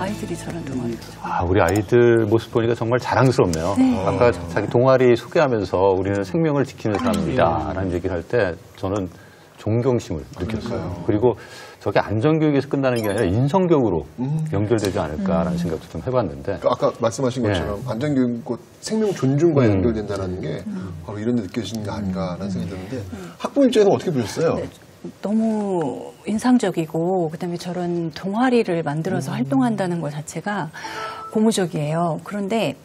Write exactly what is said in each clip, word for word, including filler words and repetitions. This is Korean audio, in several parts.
아이들이 저런 동아리를 아, 우리 아이들 모습 보니까 정말 자랑스럽네요. 네. 아까 자기 동아리 소개하면서 우리는 생명을 지키는 사람입니다 라는 얘기를 할 때 저는 존경심을 느꼈어요. 그리고 저게 안전교육에서 끝나는 게 아니라 인성교육으로 음. 연결되지 않을까라는 음. 생각도 좀 해봤는데 아까 말씀하신 것처럼 네. 안전교육과 생명 존중과 음. 연결된다는 게 바로 이런 데 느껴지는 게 아닌가라는 생각이 드는데 음. 학부모 입장에서는 어떻게 보셨어요? 네. 너무 인상적이고 그다음에 저런 동아리를 만들어서 음. 활동한다는 것 자체가 고무적이에요. 그런데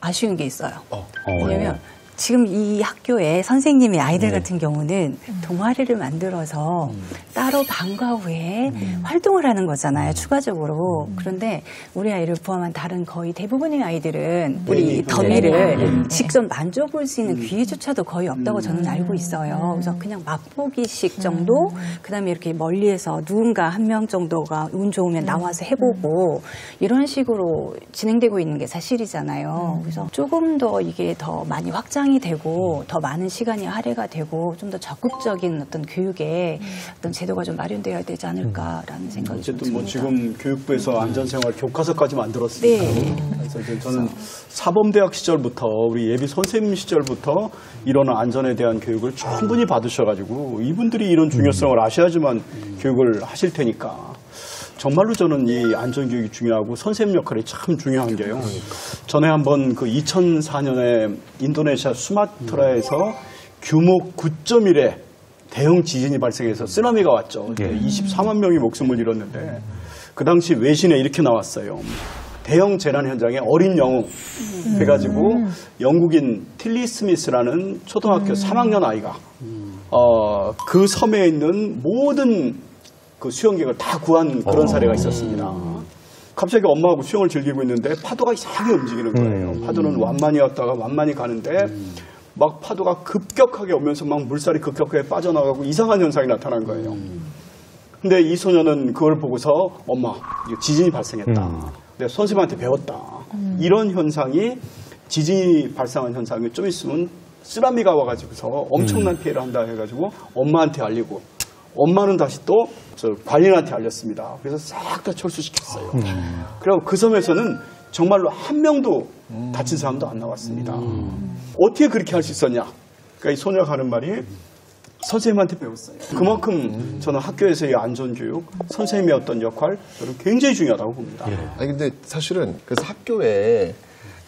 아쉬운 게 있어요. 어. 왜냐면 지금 이 학교에 선생님이 아이들 네. 같은 경우는 동아리를 만들어서 음. 따로 방과 후에 음. 활동을 하는 거잖아요. 음. 추가적으로. 음. 그런데 우리 아이를 포함한 다른 거의 대부분의 아이들은 네. 우리 네. 더미를 네. 직접 만져볼 수 있는 음. 기회조차도 거의 없다고 저는 알고 있어요. 그래서 그냥 맛보기식 정도 음. 그다음에 이렇게 멀리에서 누군가 한 명 정도가 운 좋으면 나와서 해보고 이런 식으로 진행되고 있는 게 사실이잖아요. 그래서 조금 더 이게 더 많이 확장 이 되고 더 많은 시간이 할애가 되고 좀 더 적극적인 어떤 교육에 음. 어떤 제도가 좀 마련되어야 되지 않을까라는 생각이 듭니다. 어쨌든 뭐 지금 교육부에서 안전생활 교과서까지 만들었으니까 네. 그래서 이제 저는 사범대학 시절부터 우리 예비 선생님 시절부터 이런 안전에 대한 교육을 충분히 받으셔가지고 이분들이 이런 중요성을 아셔야지만 음. 교육을 하실 테니까. 정말로 저는 이 안전교육이 중요하고 선생님 역할이 참 중요한 게요. 전에 한번 그 이천사 년에 인도네시아 수마트라에서 규모 구 점 일의 대형 지진이 발생해서 쓰나미가 왔죠. 예. 이십사만 명이 목숨을 잃었는데 그 당시 외신에 이렇게 나왔어요. 대형 재난 현장에 어린 영웅 해가지고 영국인 틸리 스미스라는 초등학교 삼 학년 아이가 어, 그 섬에 있는 모든 그 수영객을 다 구한 그런 사례가 있었습니다. 갑자기 엄마하고 수영을 즐기고 있는데 파도가 이상하게 움직이는 거예요. 음. 파도는 완만히 왔다가 완만히 가는데 음. 막 파도가 급격하게 오면서 막 물살이 급격하게 빠져나가고 이상한 현상이 나타난 거예요. 음. 근데 이 소녀는 그걸 보고서 엄마, 지진이 발생했다. 음. 내가 선생님한테 배웠다. 음. 이런 현상이 지진이 발생한 현상이 좀 있으면 쓰나미가 와가지고서 엄청난 음. 피해를 한다 해가지고 엄마한테 알리고 엄마는 다시 또 저 관리인한테 알렸습니다. 그래서 싹 다 철수시켰어요. 음. 그리고 그 섬에서는 정말로 한 명도 음. 다친 사람도 안 나왔습니다. 음. 어떻게 그렇게 할 수 있었냐? 그러니까 이 소녀가 하는 말이 선생님한테 배웠어요. 그만큼 음. 저는 학교에서의 안전교육, 선생님의 어떤 역할, 저는 굉장히 중요하다고 봅니다. 예. 아니 근데 사실은 그래서 학교에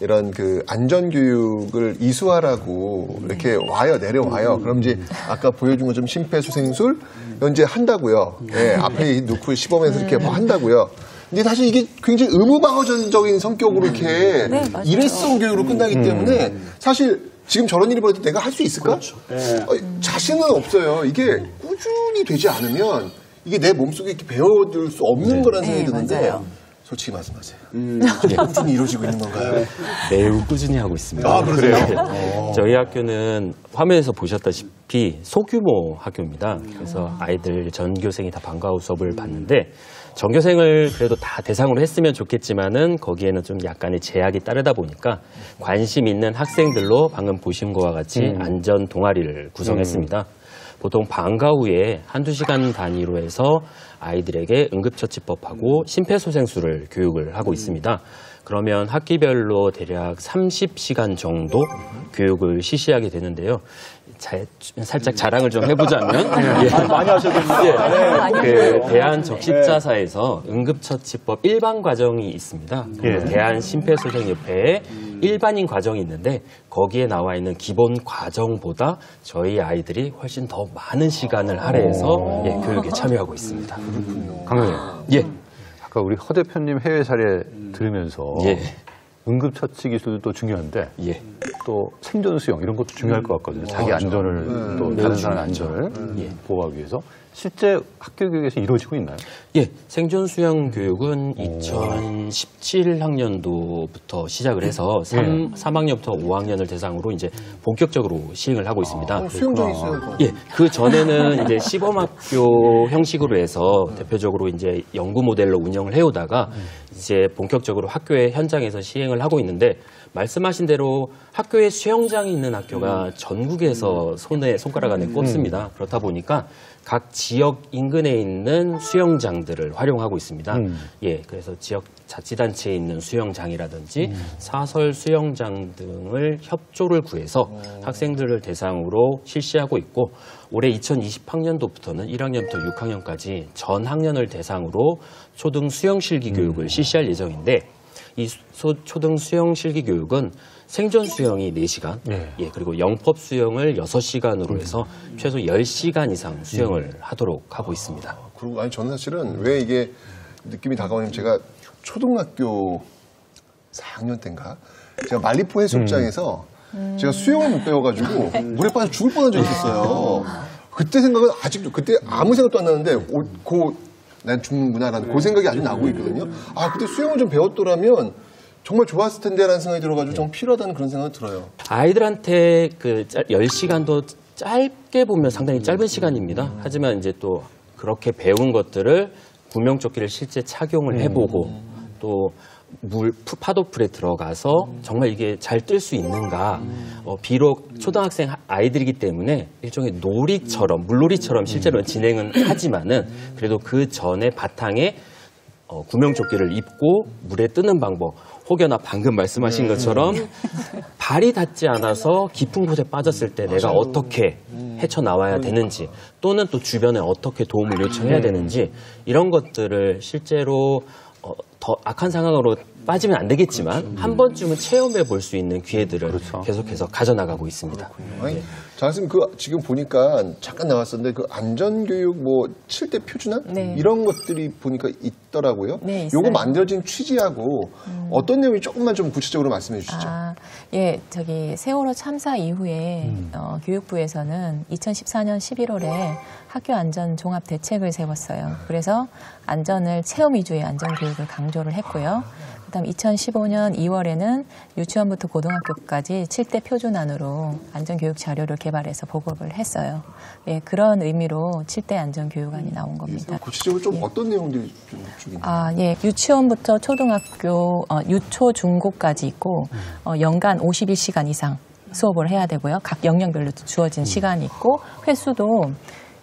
이런 그 안전교육을 이수하라고 네. 이렇게 와요, 내려와요. 음. 그럼 이제 아까 보여준 것처럼 심폐소생술, 음. 이제 한다고요. 음. 예, 앞에 놓고 시범에서 음. 이렇게 뭐 한다고요. 근데 사실 이게 굉장히 의무방어전적인 성격으로 이렇게 네, 일회성 교육으로 음. 끝나기 음. 때문에 사실 지금 저런 일이 벌어도 내가 할 수 있을까? 그렇죠. 네. 어, 자신은 없어요. 이게 꾸준히 되지 않으면 이게 내 몸속에 이렇게 배어들 수 없는 네. 거라는 생각이 네, 드는데. 맞아요. 솔직히 말씀하세요. 음, 네. 꾸준히 이루어지고 있는 건가요? 매우 꾸준히 하고 있습니다. 아, 그래요? 네. 저희 학교는 화면에서 보셨다시피 소규모 학교입니다. 그래서 아이들 전교생이 다 방과 후 수업을 음. 받는데 전교생을 그래도 다 대상으로 했으면 좋겠지만은 거기에는 좀 약간의 제약이 따르다 보니까 관심 있는 학생들로 방금 보신 것과 같이 음. 안전 동아리를 구성했습니다. 음. 보통 방과 후에 한두 시간 단위로 해서 아이들에게 응급처치법하고 심폐소생술을 교육을 하고 있습니다. 그러면 학기별로 대략 삼십 시간 정도 교육을 실시하게 되는데요. 자, 살짝 자랑을 좀 해보자면 예. 많이 하셨겠네요. 예. 그 대한적십자사에서 응급처치법 일반 과정이 있습니다. 예. 대한심폐소생협회에 일반인 과정이 있는데 거기에 나와 있는 기본 과정보다 저희 아이들이 훨씬 더 많은 시간을 할애해서 예, 교육에 참여하고 있습니다. 그렇군요. 강사님. 예. 아까 우리 허 대표님 해외 사례 들으면서 예. 응급처치 기술도 중요한데 예. 또 생존 수영 이런 것도 중요할 것 같거든요. 자기 아, 안전을 네. 또 다른 사람 안전을 네. 보호하기 위해서 실제 학교 교육에서 이루어지고 있나요? 예, 생존 수영 교육은 오. 이천십칠 학년도부터 시작을 해서 삼, 네. 삼 학년부터 오 학년을 대상으로 이제 본격적으로 시행을 하고 있습니다. 아, 수영장 있어요. 예, 그 전에는 이제 시범학교 형식으로 해서 대표적으로 이제 연구 모델로 운영을 해오다가 이제 본격적으로 학교의 현장에서 시행을 하고 있는데 말씀하신 대로 학교에 수영장이 있는 학교가 전국에서 손에 손가락 안에 꼽습니다. 그렇다 보니까 각 지역 인근에 있는 수영장들을 활용하고 있습니다. 음. 예, 그래서 지역 자치단체에 있는 수영장이라든지 음. 사설 수영장 등을 협조를 구해서 음. 학생들을 대상으로 실시하고 있고, 올해 이천이십학년도부터는 일학년부터 육학년까지 전 학년을 대상으로 초등 수영실기 교육을 음. 실시할 예정인데, 이 소, 초등 수영실기 교육은 생존 수영이 네 시간, 네. 예, 그리고 영법 수영을 여섯 시간으로 해서 최소 열 시간 이상 수영을 네. 하도록 하고 있습니다. 아, 그리고 아니 저는 사실은 왜 이게 느낌이 다가오냐면, 제가 초등학교 사학년 때인가 제가 말리포 해수욕장에서 음. 제가 수영을 못 배워가지고 물에 빠져 죽을 뻔한 적이 있었어요. 그때 생각은 아직도, 그때 아무 생각도 안 나는데 오, 고, 난 죽는구나라는 네. 그 생각이 아직 나고 있거든요. 아, 그때 수영을 좀 배웠더라면 정말 좋았을 텐데라는 생각이 들어가지고 네. 좀 필요하다는 그런 생각이 들어요. 아이들한테 그 열 시간도 짧게 보면 상당히 짧은 시간입니다. 음. 하지만 이제 또 그렇게 배운 것들을 구명조끼를 실제 착용을 해보고 음. 또 물 파도풀에 들어가서 정말 이게 잘 뜰 수 있는가, 어, 비록 초등학생 아이들이기 때문에 일종의 놀이처럼, 물놀이처럼 실제로는 진행은 하지만은 그래도 그 전에 바탕에 어, 구명조끼를 입고 물에 뜨는 방법, 혹여나 방금 말씀하신 것처럼 발이 닿지 않아서 깊은 곳에 빠졌을 때 내가 어떻게 헤쳐나와야 되는지, 또는 또 주변에 어떻게 도움을 요청해야 되는지, 이런 것들을 실제로 어, 더 악한 상황으로 빠지면 안 되겠지만 그렇죠. 한 번쯤은 체험해 볼 수 있는 기회들을 그렇죠. 계속해서 가져나가고 있습니다. 아니, 자, 선생님, 그 지금 보니까 잠깐 나왔었는데 그 안전교육 뭐 칠 대 표준안 네. 이런 것들이 보니까 있더라고요. 네, 요거 만들어진 취지하고 음. 어떤 내용이 조금만 좀 구체적으로 말씀해 주시죠. 아, 예, 저기 세월호 참사 이후에 음. 어, 교육부에서는 이천십사년 십일월에 학교 안전 종합 대책을 세웠어요. 그래서 안전을 체험 위주의 안전 교육을 강조를 했고요. 그다음 이천십오년 이월에는 유치원부터 고등학교까지 칠 대 표준안으로 안전교육 자료를 개발해서 보고를 했어요. 예, 그런 의미로 칠 대 안전교육안이 나온 겁니다. 구체적으로 좀 예. 어떤 내용들이 좀 있나요? 아, 예, 유치원부터 초등학교, 어, 유초, 중고까지 있고 음. 어, 연간 오십일 시간 이상 수업을 해야 되고요. 각 영역별로 주어진 음. 시간이 있고, 횟수도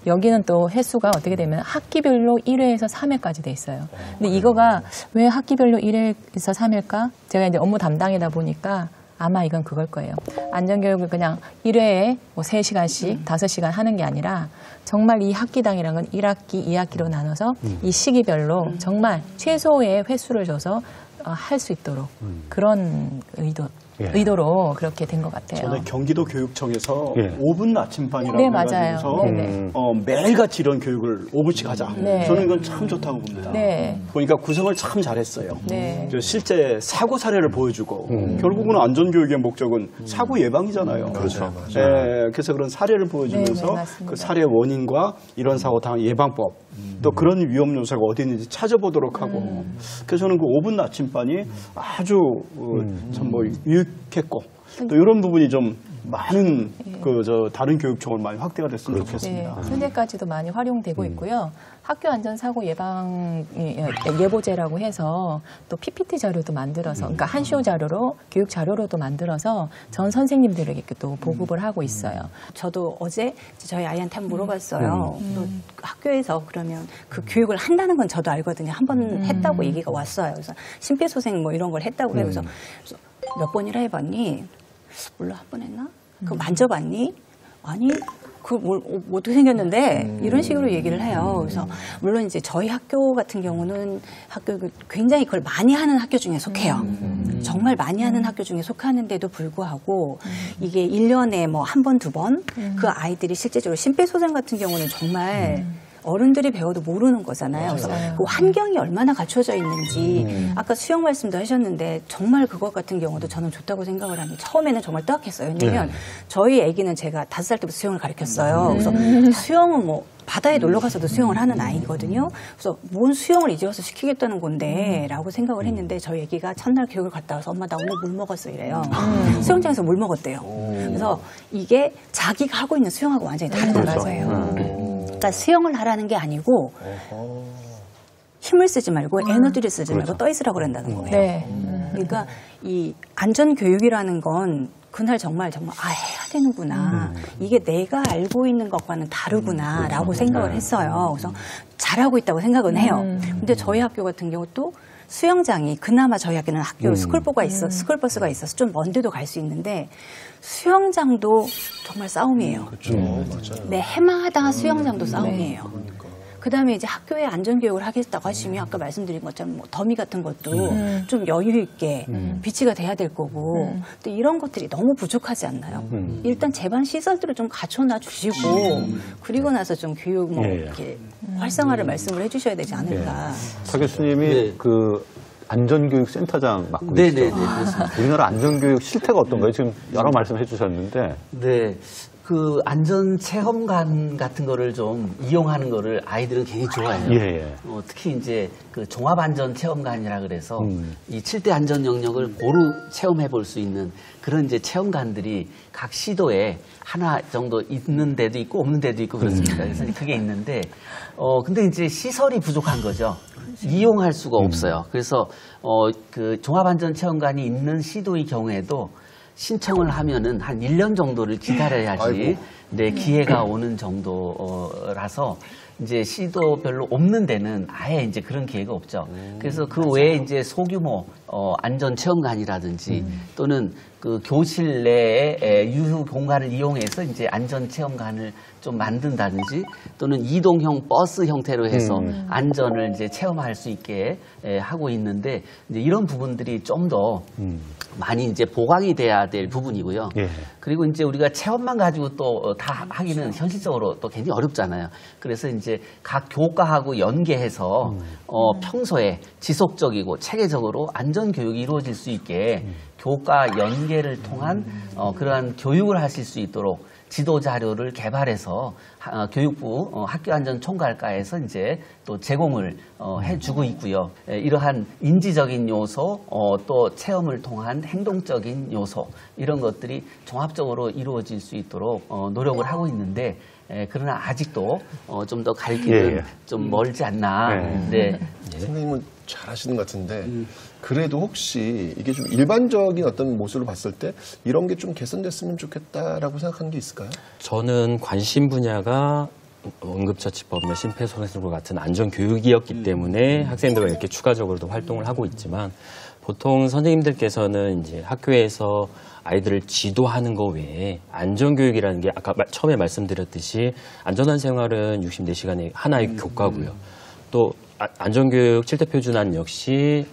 여기는 또 횟수가 어떻게 되면 학기별로 일회에서 삼회까지 돼 있어요. 근데 이거가 왜 학기별로 일회에서 삼회일까? 제가 이제 업무 담당이다 보니까 아마 이건 그걸 거예요. 안전교육을 그냥 일회에 뭐 세 시간씩, 다섯 시간 하는 게 아니라 정말 이 학기당이란 건 일학기, 이학기로 나눠서 이 시기별로 정말 최소의 횟수를 줘서 할 수 있도록 그런 의도. 예. 의도로 그렇게 된 것 같아요. 전에 경기도 교육청에서 예. 오분 아침반이라고 네, 해서 어, 매일같이 이런 교육을 오분씩 하자. 네. 저는 이건 참 좋다고 봅니다. 네. 보니까 구성을 참 잘했어요. 네. 실제 사고 사례를 보여주고 음. 결국은 안전교육의 목적은 음. 사고 예방이잖아요. 음. 그렇죠. 네, 그래서 그런 사례를 보여주면서 네, 네, 그 사례의 원인과 이런 사고 당한 예방법 음. 또 그런 위험 요소가 어디 있는지 찾아보도록 하고 음. 그래서 저는 그 오분 아침반이 아주 음. 참 뭐 했고, 또 이런 부분이 좀 많은 예. 그 저 다른 교육청을 많이 확대가 됐으면 그렇죠. 좋겠습니다. 예, 현재까지도 많이 활용되고 음. 있고요. 학교 안전사고 예방 예보제라고 해서 또 피피티 자료도 만들어서, 그러니까 한시오 자료로, 교육 자료로도 만들어서 전 선생님들에게 또 보급을 하고 있어요. 저도 어제 저희 아이한테 한번 물어봤어요. 음. 또 학교에서 그러면 그 교육을 한다는 건 저도 알거든요. 한번 음. 했다고 얘기가 왔어요. 그래서 심폐소생 뭐 이런 걸 했다고 해서 음. 몇 번이라 해봤니? 몰라, 한 번 했나? 그거 만져봤니? 아니, 그 뭘 어떻게 생겼는데? 이런 식으로 얘기를 해요. 그래서 물론 이제 저희 학교 같은 경우는 학교 굉장히 그걸 많이 하는 학교 중에 속해요. 정말 많이 하는 학교 중에 속하는데도 불구하고 이게 일 년에 뭐 한 번, 두 번 그 아이들이 실제적으로 심폐소생 같은 경우는 정말 어른들이 배워도 모르는 거잖아요. 그래서 그 환경이 얼마나 갖춰져 있는지 음. 아까 수영 말씀도 하셨는데 정말 그것 같은 경우도 저는 좋다고 생각을 합니다. 처음에는 정말 뜨악했어요. 왜냐면 네. 저희 아기는 제가 다섯 살 때부터 수영을 가르쳤어요. 그래서 음. 수영은 뭐 바다에 놀러 가서도 수영을 하는 아이거든요. 그래서 뭔 수영을 이제 와서 시키겠다는 건데 라고 생각을 했는데, 저희 애기가 첫날 교육을 갔다 와서 엄마 나 오늘 물 먹었어 이래요. 음. 수영장에서 물 먹었대요. 오. 그래서 이게 자기가 하고 있는 수영하고 완전히 다르다는 그렇죠. 거예요. 음. 그러니까 수영을 하라는 게 아니고 어허. 힘을 쓰지 말고 음. 에너지를 쓰지 그렇죠. 말고 떠 있으라고 그런다는 거예요. 네. 음. 그러니까 이 안전교육이라는 건 그날 정말 정말 아 해야 되는구나. 음. 이게 내가 알고 있는 것과는 다르구나 음. 라고 음. 생각을 했어요. 그래서 잘하고 있다고 생각은 해요. 음. 근데 저희 학교 같은 경우 또 수영장이 그나마 저희 학교는 학교 음. 스쿨버스가 있어, 스쿨버스가 있어서 좀 먼 데도 갈 수 있는데 수영장도 정말 싸움이에요. 그렇죠. 음. 맞아요. 네, 해마다 수영장도 음. 싸움이에요. 네. 그다음에 이제 학교에 안전교육을 하겠다고 하시면 아까 말씀드린 것처럼 뭐 더미 같은 것도 음. 좀 여유 있게 음. 비치가 돼야 될 거고 음. 또 이런 것들이 너무 부족하지 않나요? 음. 일단 제반 시설들을 좀 갖춰놔 주시고 음. 그리고 나서 좀 교육 뭐 예. 이렇게 음. 활성화를 음. 말씀을 해주셔야 되지 않을까? 예. 차 교수님이 네. 그 안전교육센터장 맡고 계시죠? 네네네. 아. 우리나라 안전교육 실태가 어떤가요? 지금 여러 말씀해 주셨는데. 네. 그 안전 체험관 같은 거를 좀 이용하는 거를 아이들은 굉장히 좋아해요. 예, 예. 어, 특히 이제 그 종합 안전 체험관이라 그래서 음. 이 칠 대 안전 영역을 고루 체험해 볼 수 있는 그런 이제 체험관들이 각 시도에 하나 정도 있는 데도 있고 없는 데도 있고 그렇습니다. 그래서 그게 있는데 어 근데 이제 시설이 부족한 거죠. 이용할 수가 음. 없어요. 그래서 어 그 종합 안전 체험관이 있는 시도의 경우에도 신청을 하면은 한 일 년 정도를 기다려야지 이제 기회가 오는 정도라서 이제 시도별로 없는 데는 아예 이제 그런 기회가 없죠. 음, 그래서 그 맞아요. 외에 이제 소규모 어, 안전 체험관이라든지 음. 또는 그 교실 내에 유휴 공간을 이용해서 이제 안전 체험관을 좀 만든다든지 또는 이동형 버스 형태로 해서 음. 안전을 이제 체험할 수 있게 에, 하고 있는데 이제 이런 부분들이 좀 더 음. 많이 이제 보강이 돼야 될 부분이고요. 예. 그리고 이제 우리가 체험만 가지고 또 다 하기는 현실적으로 또 굉장히 어렵잖아요. 그래서 이제 각 교과하고 연계해서 음. 어, 평소에 지속적이고 체계적으로 안전 교육이 이루어질 수 있게 음. 교과 연계를 통한 어, 그러한 교육을 하실 수 있도록 지도 자료를 개발해서 하, 교육부 어, 학교안전총괄과에서 이제 또 제공을 어, 해주고 있고요. 에, 이러한 인지적인 요소, 어, 또 체험을 통한 행동적인 요소 이런 것들이 종합적으로 이루어질 수 있도록 어, 노력을 하고 있는데 예, 그러나 아직도 어, 좀 더 갈 길은 예, 예. 좀 멀지 않나. 예. 네. 예. 선생님은 잘하시는 것 같은데 음. 그래도 혹시 이게 좀 일반적인 어떤 모습으로 봤을 때 이런 게 좀 개선됐으면 좋겠다라고 생각하는 게 있을까요? 저는 관심 분야가 응급처치법이나 심폐소생술 같은 안전교육이었기 음. 때문에 학생들과 이렇게 추가적으로도 활동을 하고 있지만 보통 선생님들께서는 이제 학교에서 아이들을 지도하는 거 외에 안전교육이라는 게 아까 처음에 말씀드렸듯이 안전한 생활은 육십사 시간의 하나의 음, 교과고요. 음. 또 안전교육 칠 대 표준안 역시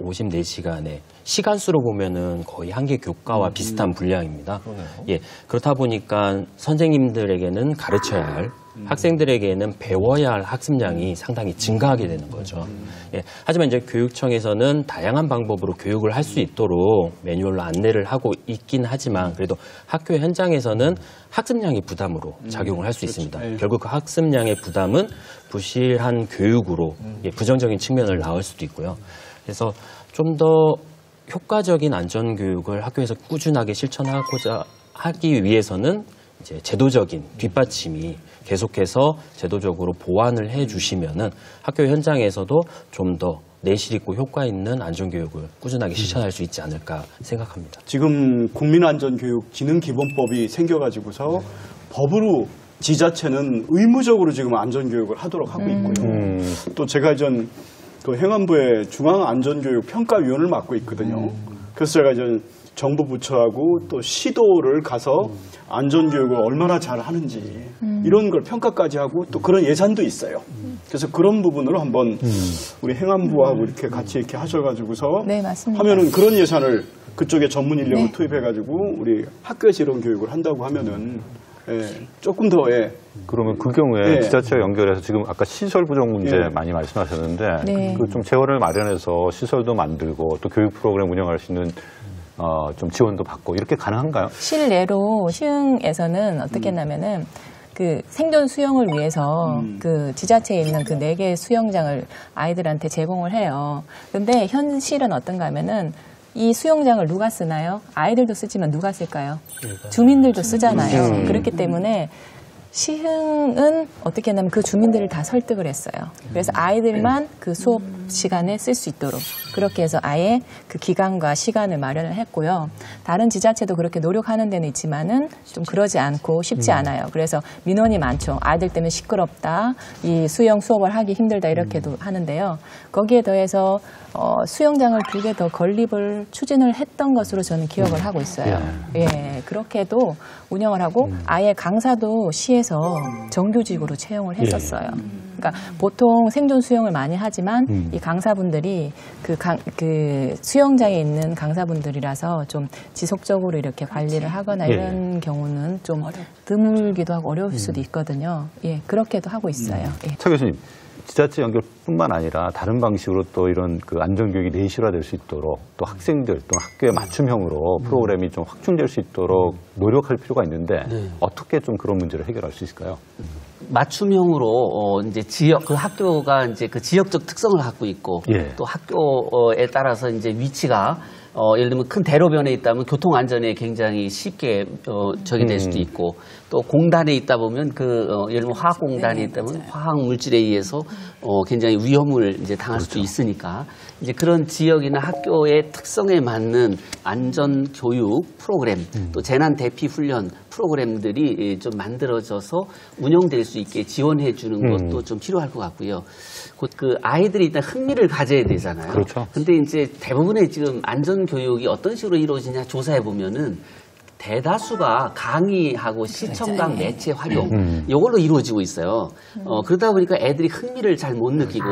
오십사 시간의 시간수로 보면은 거의 한 개 교과와 음, 비슷한 분량입니다. 그러네요. 예, 그렇다 보니까 선생님들에게는 가르쳐야 할 학생들에게는 배워야 할 학습량이 상당히 증가하게 되는 거죠. 예, 하지만 이제 교육청에서는 다양한 방법으로 교육을 할 수 있도록 매뉴얼로 안내를 하고 있긴 하지만 그래도 학교 현장에서는 학습량이 부담으로 작용을 할 수 있습니다. 그렇죠. 결국 그 학습량의 부담은 부실한 교육으로 예, 부정적인 측면을 낳을 수도 있고요. 그래서 좀 더 효과적인 안전교육을 학교에서 꾸준하게 실천하고자 하기 위해서는 이제 제도적인 뒷받침이 계속해서 제도적으로 보완을 해주시면은 학교 현장에서도 좀 더 내실 있고 효과 있는 안전교육을 꾸준하게 실천할 수 있지 않을까 생각합니다. 지금 국민안전교육진흥기본법이 생겨가지고서 네. 법으로 지자체는 의무적으로 지금 안전교육을 하도록 하고 있고요. 음. 또 제가 전 그 행안부의 중앙안전교육평가위원을 맡고 있거든요. 그래서 제가 전 정부 부처하고 또 시도를 가서 음. 안전교육을 얼마나 잘하는지 음. 이런 걸 평가까지 하고 또 그런 예산도 있어요. 음. 그래서 그런 부분으로 한번 음. 우리 행안부하고 음. 이렇게 같이 이렇게 하셔가지고서 네, 하면은 그런 예산을 그쪽에 전문 인력을 네. 투입해가지고 우리 학교에서 이런 교육을 한다고 하면은 예, 조금 더 예. 그러면 그 경우에 예. 지자체와 연결해서 지금 아까 시설 부족 문제 예. 많이 말씀하셨는데 네. 그 좀 재원을 마련해서 시설도 만들고 또 교육 프로그램 운영할 수 있는 어, 좀 지원도 받고 이렇게 가능한가요? 실내로 시흥에서는 어떻게 했냐면은 음. 그 생존 수영을 위해서 음. 그 지자체에 있는 그 네 개의 수영장을 아이들한테 제공을 해요. 근데 현실은 어떤가 하면은 이 수영장을 누가 쓰나요? 아이들도 쓰지만 누가 쓸까요? 주민들도 쓰잖아요. 그렇기 때문에 시흥은 어떻게 했냐면 그 주민들을 다 설득을 했어요. 그래서 아이들만 그 수업 시간에 쓸 수 있도록 그렇게 해서 아예 그 기간과 시간을 마련을 했고요. 다른 지자체도 그렇게 노력하는 데는 있지만은 좀 그러지 않고 쉽지 않아요. 그래서 민원이 많죠. 아이들 때문에 시끄럽다, 이 수영 수업을 하기 힘들다 이렇게도 하는데요. 거기에 더해서 어, 수영장을 두 개 더 건립을 추진을 했던 것으로 저는 기억을 하고 있어요. 예, 그렇게도 운영을 하고 아예 강사도 시에서 정규직으로 채용을 했었어요. 그러니까 보통 생존 수영을 많이 하지만 음. 이 강사분들이 그, 강, 그 수영장에 있는 강사분들이라서 좀 지속적으로 이렇게 관리를 그렇지. 하거나 예. 이런 경우는 좀 어렵. 드물기도 하고 어려울 음. 수도 있거든요. 예, 그렇게도 하고 있어요. 음. 예. 차 교수님, 지자체 연결뿐만 아니라 다른 방식으로 또 이런 그 안전교육이 내실화될 수 있도록 또 학생들 또 학교의 맞춤형으로 음. 프로그램이 좀 확충될 수 있도록 노력할 필요가 있는데 네. 어떻게 좀 그런 문제를 해결할 수 있을까요? 맞춤형으로 어 이제 지역 그 학교가 이제 그 지역적 특성을 갖고 있고 예. 또 학교에 따라서 이제 위치가 어 예를 들면 큰 대로변에 있다면 교통 안전에 굉장히 쉽게 어 적이 될 수도 있고 또 공단에 있다 보면 그 어 예를 들면 화학 공단에 있다면 화학 물질에 의해서 어 굉장히 위험을 이제 당할 그렇죠. 수도 있으니까 이제 그런 지역이나 학교의 특성에 맞는 안전 교육 프로그램 음. 또 재난 대피 훈련 프로그램들이 좀 만들어져서 운영될 수 있게 지원해 주는 것도 음. 좀 필요할 것 같고요. 곧 그 아이들이 일단 흥미를 가져야 되잖아요. 그렇죠. 근데 이제 대부분의 지금 안전 교육이 어떤 식으로 이루어지냐 조사해 보면은 대다수가 강의하고 시청각 매체 활용 이걸로 이루어지고 있어요. 어, 그러다 보니까 애들이 흥미를 잘 못 느끼고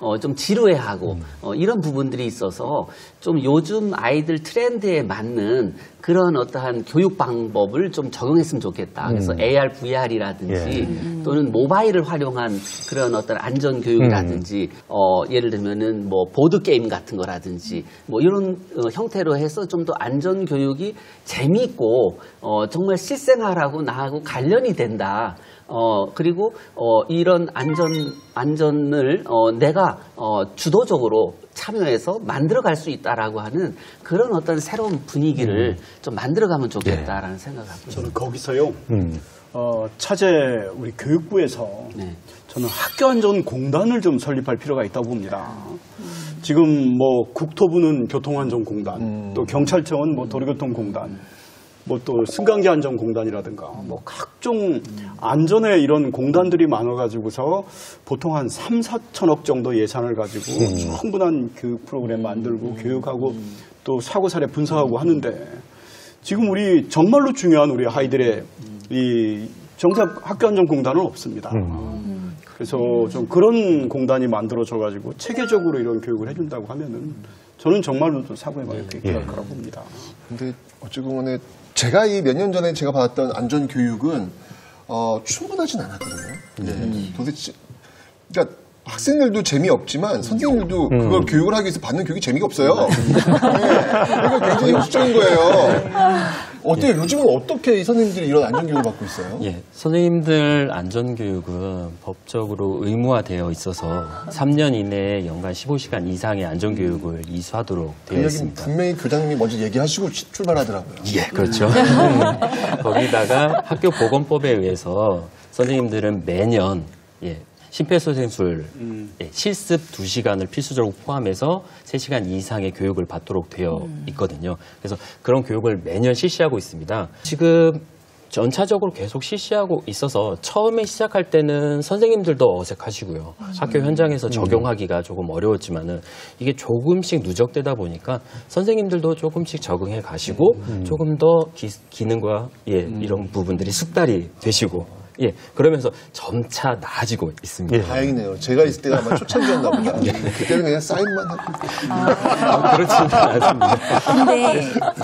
어, 좀 지루해하고 어, 이런 부분들이 있어서 좀 요즘 아이들 트렌드에 맞는 그런 어떠한 교육 방법을 좀 적용했으면 좋겠다. 그래서 에이알, 브이알이라든지 예. 또는 모바일을 활용한 그런 어떤 안전 교육이라든지 음. 어, 예를 들면은 뭐 보드 게임 같은 거라든지 뭐 이런 어, 형태로 해서 좀 더 안전 교육이 재미있고 어, 정말 실생활하고 나하고 관련이 된다. 어 그리고 어 이런 안전 안전을 어 내가 어 주도적으로 참여해서 만들어갈 수 있다라고 하는 그런 어떤 새로운 분위기를 음. 좀 만들어가면 좋겠다라는 네. 생각을 합니다. 저는 거기서요. 음. 어 차제 우리 교육부에서 네. 저는 학교 안전 공단을 좀 설립할 필요가 있다고 봅니다. 음. 지금 뭐 국토부는 교통안전공단, 음. 또 경찰청은 뭐 도로교통공단. 음. 뭐 또 승강기 안전 공단이라든가 뭐 각종 안전의 이런 공단들이 많아 가지고서 보통 한 삼, 사천억 정도 예산을 가지고 음. 충분한 교육 프로그램 만들고 음. 교육하고 또 사고 사례 분석하고 하는데 지금 우리 정말로 중요한 우리 아이들의 이 정작 학교 안전 공단은 없습니다. 음. 그래서 좀 그런 공단이 만들어져 가지고 체계적으로 이런 교육을 해 준다고 하면은 저는 정말로 사고에 많이 기여할 거라고 봅니다. 근데 어찌 보면 제가 이 몇 년 전에 제가 받았던 안전 교육은 어, 충분하진 않았거든요. 네. 도대체 그러니까 학생들도 재미없지만 선생님들도 음. 그걸 교육을 하기 위해서 받는 교육이 재미가 없어요. 네. 그러니까 굉장히 현실적인 거예요. 어때요? 요즘은 어떻게 이 선생님들이 이런 안전 교육을 받고 있어요? 예, 선생님들 안전 교육은 법적으로 의무화되어 있어서 삼 년 이내에 연간 십오 시간 이상의 안전 교육을 이수하도록 되어 그 있습니다. 분명히 교장님이 먼저 얘기하시고 출발하더라고요. 예, 그렇죠. 거기다가 학교 보건법에 의해서 선생님들은 매년 예. 심폐소생술 음. 예, 실습 두 시간을 필수적으로 포함해서 세 시간 이상의 교육을 받도록 되어 있거든요. 그래서 그런 교육을 매년 실시하고 있습니다. 지금 전차적으로 계속 실시하고 있어서 처음에 시작할 때는 선생님들도 어색하시고요. 맞아요. 학교 현장에서 적용하기가 조금 어려웠지만은 이게 조금씩 누적되다 보니까 선생님들도 조금씩 적응해 가시고 음. 조금 더 기, 기능과 예, 이런 부분들이 숙달이 되시고 예, 그러면서 점차 나아지고 있습니다. 예. 다행이네요. 제가 있을 때가 아마 초창기였나 보다. 예. 그때는 그냥 사인만 하고. 아, 그렇지는 않습니다.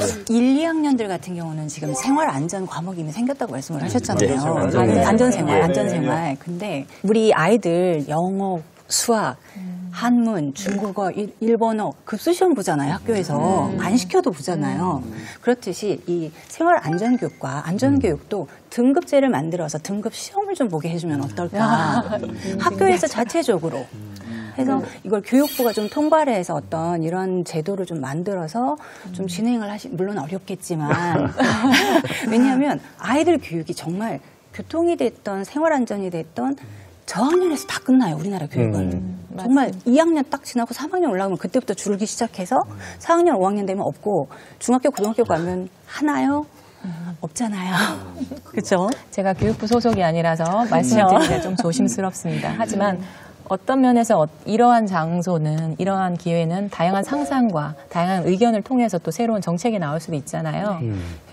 근데 일, 이 학년들 같은 경우는 지금 생활 안전 과목이 이미 생겼다고 말씀을 하셨잖아요. 네, 안전 생활, 안전 생활. 근데 우리 아이들 영어, 수학, 한문, 중국어, 일, 일본어 급수시험 보잖아요. 학교에서. 안 시켜도 보잖아요. 그렇듯이 이 생활안전교육과 안전교육도 등급제를 만들어서 등급 시험을 좀 보게 해주면 어떨까. 학교에서 자체적으로. 해서 이걸 교육부가 좀 통과를 해서 어떤 이런 제도를 좀 만들어서 좀 진행을 하시, 물론 어렵겠지만. 왜냐하면 아이들 교육이 정말 교통이 됐던 생활안전이 됐던 저학년에서 다 끝나요. 우리나라 교육은. 음. 정말 이 학년 딱 지나고 삼 학년 올라오면 그때부터 줄기 시작해서 사 학년, 오 학년 되면 없고 중학교, 고등학교 가면 하나요? 없잖아요. 그렇죠? 제가 교육부 소속이 아니라서 말씀드리기가 좀 조심스럽습니다. 하지만 어떤 면에서 이러한 장소는 이러한 기회는 다양한 상상과 다양한 의견을 통해서 또 새로운 정책이 나올 수도 있잖아요.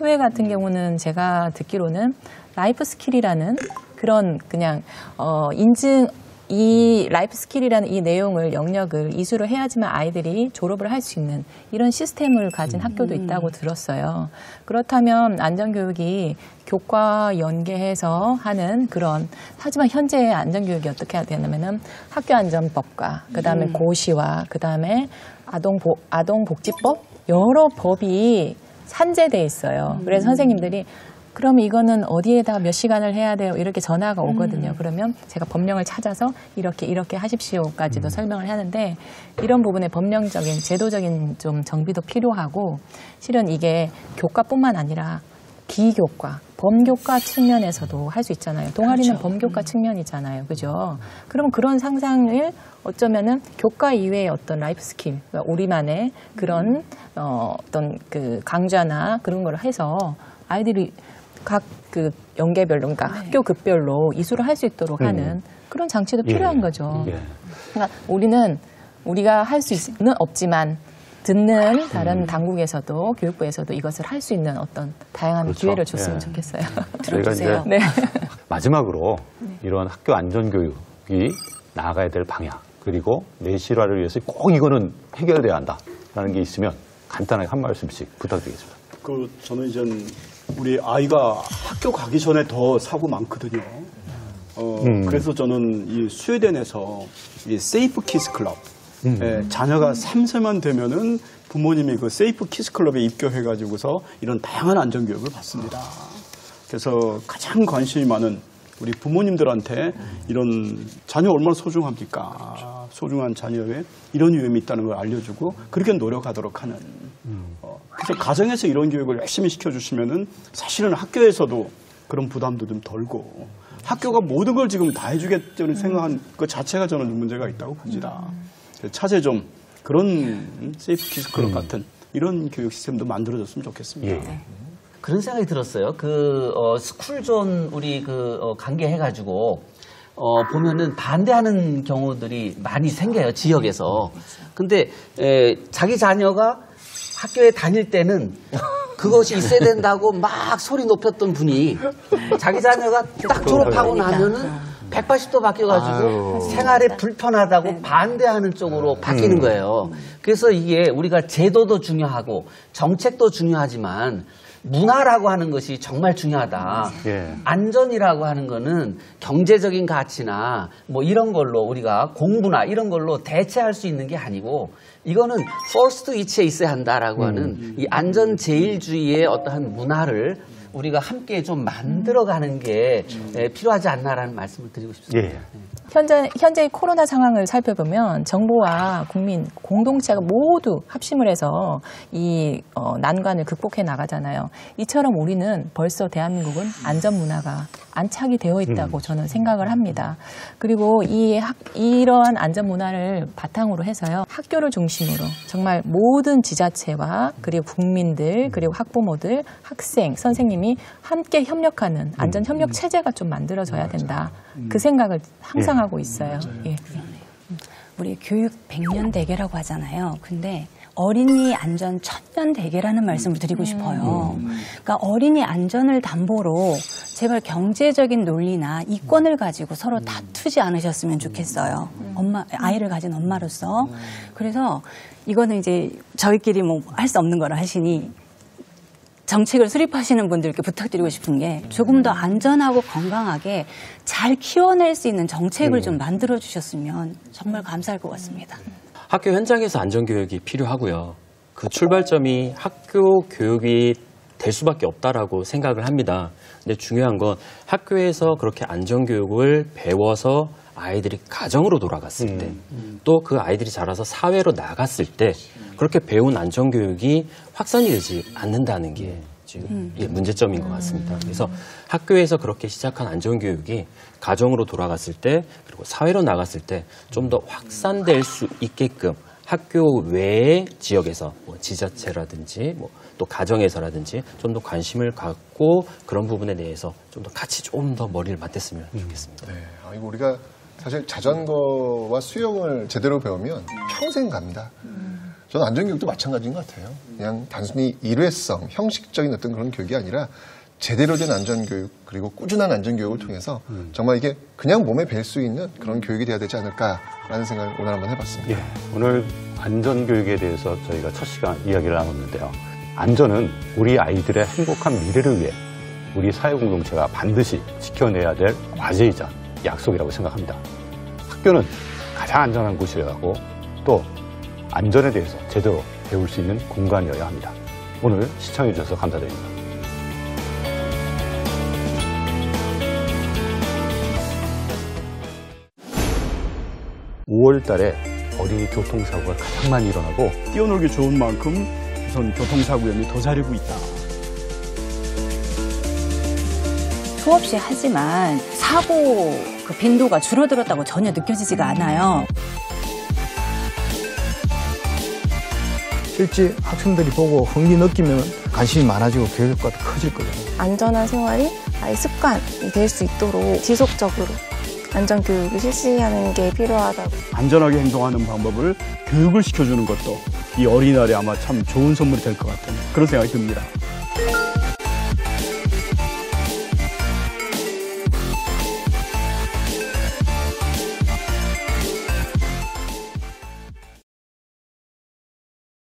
해외 같은 경우는 제가 듣기로는 라이프 스킬이라는 그런 그냥 어 인증 이 라이프 스킬이라는 이 내용을 영역을 이수를 해야지만 아이들이 졸업을 할 수 있는 이런 시스템을 가진 음. 학교도 있다고 들었어요. 그렇다면 안전교육이 교과 연계해서 하는 그런 하지만 현재의 안전교육이 어떻게 해야 되냐면은 학교안전법과 그다음에 음. 고시와 그다음에 아동보, 아동복지법 여러 법이 산재돼 있어요. 그래서 음. 선생님들이 그럼 이거는 어디에다가 몇 시간을 해야 돼요? 이렇게 전화가 오거든요. 음. 그러면 제가 법령을 찾아서 이렇게 이렇게 하십시오까지도 음. 설명을 하는데 이런 부분에 법령적인, 제도적인 좀 정비도 필요하고 실은 이게 교과뿐만 아니라 비교과, 범교과 측면에서도 할 수 있잖아요. 동아리는 그렇죠. 범교과 음. 측면이잖아요. 그죠? 그럼 그런 상상을 어쩌면은 교과 이외의 어떤 라이프 스킬, 그러니까 우리만의 그런 음. 어, 어떤 그 강좌나 그런 걸 해서 아이들이 각 그 연계별로, 그러니까 네. 학교급별로 이수를 할 수 있도록 음. 하는 그런 장치도 예. 필요한 거죠. 예. 그러니까 우리는 우리가 할 수는 없지만 듣는 음. 다른 당국에서도 교육부에서도 이것을 할 수 있는 어떤 다양한 그렇죠. 기회를 줬으면 예. 좋겠어요. 들어주세요. 네. 마지막으로 네. 이런 학교 안전교육이 나아가야 될 방향 그리고 내실화를 위해서 꼭 이거는 해결돼야 한다라는 게 있으면 간단하게 한 말씀씩 부탁드리겠습니다. 그 저는 이제 우리 아이가 학교 가기 전에 더 사고 많거든요. 어, 음. 그래서 저는 이 스웨덴에서 이 세이프 키즈 클럽 음. 예, 자녀가 삼 세만 되면은 부모님이 그 세이프 키즈 클럽에 입교해가지고서 이런 다양한 안전 교육을 받습니다. 그래서 가장 관심이 많은 우리 부모님들한테 이런 자녀 얼마나 소중합니까? 소중한 자녀에 이런 위험이 있다는 걸 알려주고 그렇게 노력하도록 하는. 어, 그래서 가정에서 이런 교육을 열심히 시켜주시면은 사실은 학교에서도 그런 부담도 좀 덜고 학교가 모든 걸 지금 다 해주겠다는 생각한 그 자체가 저는 문제가 있다고 봅니다. 차제 좀 그런 세이프 키즈 그런 같은 이런 교육 시스템도 만들어졌으면 좋겠습니다. 예. 그런 생각이 들었어요. 그 어, 스쿨존 우리 그 어, 관계해가지고 어, 보면은 반대하는 경우들이 많이 생겨요 지역에서. 근데 에, 자기 자녀가 학교에 다닐 때는 그것이 있어야 된다고 막 소리 높였던 분이 자기 자녀가 딱 졸업하고 나면은 백팔십 도 바뀌어가지고 아유. 생활에 불편하다고 네. 반대하는 쪽으로 바뀌는 거예요. 그래서 이게 우리가 제도도 중요하고 정책도 중요하지만. 문화라고 하는 것이 정말 중요하다. 예. 안전이라고 하는 거는 경제적인 가치나 뭐 이런 걸로 우리가 공부나 이런 걸로 대체할 수 있는 게 아니고 이거는 퍼스트 위치에 있어야 한다라고 음. 하는 이 안전 제일주의의 어떠한 문화를 우리가 함께 좀 만들어가는 게 음. 필요하지 않나라는 말씀을 드리고 싶습니다. 예. 현재, 현재의 코로나 상황을 살펴보면 정부와 국민, 공동체가 모두 합심을 해서 이 어, 난관을 극복해 나가잖아요. 이처럼 우리는 벌써 대한민국은 안전 문화가 안착이 되어 있다고 음. 저는 생각을 합니다. 그리고 이 학, 이러한 안전 문화를 바탕으로 해서요. 학교를 중심으로 정말 모든 지자체와 그리고 국민들, 그리고 학부모들, 학생, 선생님이 함께 협력하는 안전 협력 체제가 좀 만들어져야 된다. 그 생각을 항상 예. 하고 있어요. 예. 우리 교육 백 년 대계라고 하잖아요. 근데 어린이 안전 천년 대계라는 말씀을 드리고 음. 싶어요. 그러니까 어린이 안전을 담보로 제발 경제적인 논리나 이권을 가지고 서로 다투지 않으셨으면 좋겠어요. 엄마, 아이를 가진 엄마로서. 그래서 이거는 이제 저희끼리 뭐 할 수 없는 거라 하시니 정책을 수립하시는 분들께 부탁드리고 싶은 게 조금 더 안전하고 건강하게 잘 키워낼 수 있는 정책을 좀 만들어 주셨으면 정말 감사할 것 같습니다. 학교 현장에서 안전교육이 필요하고요. 그 출발점이 학교 교육이 될 수밖에 없다라고 생각을 합니다. 근데 중요한 건 학교에서 그렇게 안전교육을 배워서 아이들이 가정으로 돌아갔을 때 또 그 아이들이 자라서 사회로 나갔을 때 그렇게 배운 안전교육이 확산이 되지 않는다는 게 지금 음. 문제점인 것 같습니다. 그래서 학교에서 그렇게 시작한 안전 교육이 가정으로 돌아갔을 때 그리고 사회로 나갔을 때 좀 더 확산될 수 있게끔 학교 외의 지역에서 뭐 지자체라든지 뭐 또 가정에서라든지 좀 더 관심을 갖고 그런 부분에 대해서 좀 더 같이 좀 더 머리를 맞댔으면 좋겠습니다. 음. 네, 아, 이거 우리가 사실 자전거와 수영을 제대로 배우면 평생 갑니다. 음. 저는 안전교육도 마찬가지인 것 같아요. 그냥 단순히 일회성, 형식적인 어떤 그런 교육이 아니라 제대로 된 안전교육 그리고 꾸준한 안전교육을 통해서 음. 정말 이게 그냥 몸에 뵐 수 있는 그런 교육이 돼야 되지 않을까라는 생각을 오늘 한번 해봤습니다. 예, 오늘 안전교육에 대해서 저희가 첫 시간 이야기를 나눴는데요. 안전은 우리 아이들의 행복한 미래를 위해 우리 사회공동체가 반드시 지켜내야 될 과제이자 약속이라고 생각합니다. 학교는 가장 안전한 곳이어야 하고 또 안전에 대해서 제대로 배울 수 있는 공간이어야 합니다. 오늘 시청해주셔서 감사드립니다. 오월 달에 어린이 교통사고가 가장 많이 일어나고 뛰어놀기 좋은 만큼 우선 교통사고 위험이 더 자리고 있다. 수없이 하지만 사고 그 빈도가 줄어들었다고 전혀 느껴지지가 않아요. 실제 학생들이 보고 흥미 느끼면 관심이 많아지고 교육 효과도 커질 거거든요. 안전한 생활이 아예 습관이 될 수 있도록 지속적으로 안전교육을 실시하는 게 필요하다고. 안전하게 행동하는 방법을 교육을 시켜주는 것도 이 어린이날에 아마 참 좋은 선물이 될 것 같은 그런 생각이 듭니다.